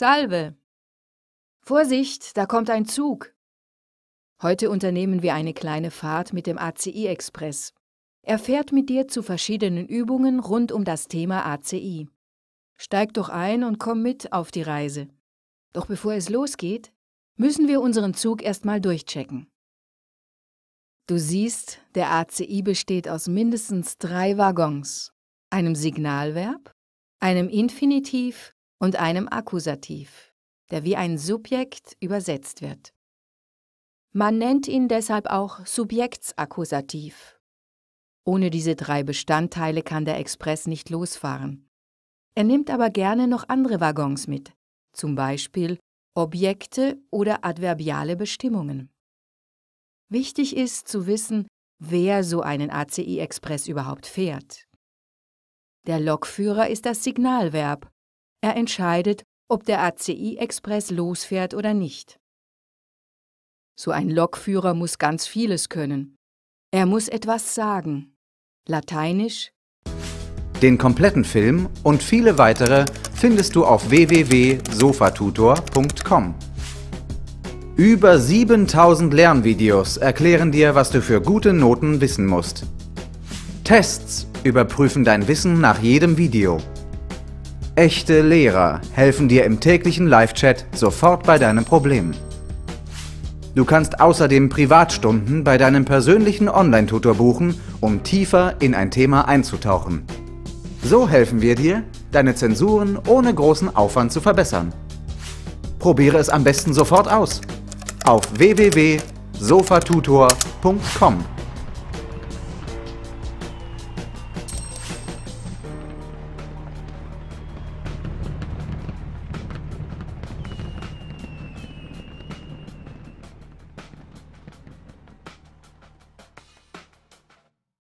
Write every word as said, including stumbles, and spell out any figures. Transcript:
Salve! Vorsicht, da kommt ein Zug! Heute unternehmen wir eine kleine Fahrt mit dem A C I-Express. Er fährt mit dir zu verschiedenen Übungen rund um das Thema A C I. Steig doch ein und komm mit auf die Reise. Doch bevor es losgeht, müssen wir unseren Zug erstmal durchchecken. Du siehst, der A C I besteht aus mindestens drei Waggons, einem Signalverb, einem Infinitiv und einem Akkusativ, der wie ein Subjekt übersetzt wird. Man nennt ihn deshalb auch Subjektsakusativ. Ohne diese drei Bestandteile kann der Express nicht losfahren. Er nimmt aber gerne noch andere Waggons mit, zum Beispiel Objekte oder adverbiale Bestimmungen. Wichtig ist zu wissen, wer so einen A C I-Express überhaupt fährt. Der Lokführer ist das Signalverb. Er entscheidet, ob der A C I-Express losfährt oder nicht. So ein Lokführer muss ganz vieles können. Er muss etwas sagen. Lateinisch. Den kompletten Film und viele weitere findest du auf w w w punkt sofatutor punkt com. Über siebentausend Lernvideos erklären dir, was du für gute Noten wissen musst. Tests überprüfen dein Wissen nach jedem Video. Echte Lehrer helfen dir im täglichen Live-Chat sofort bei deinen Problemen. Du kannst außerdem Privatstunden bei deinem persönlichen Online-Tutor buchen, um tiefer in ein Thema einzutauchen. So helfen wir dir, deine Zensuren ohne großen Aufwand zu verbessern. Probiere es am besten sofort aus. Auf w w w punkt sofatutor punkt com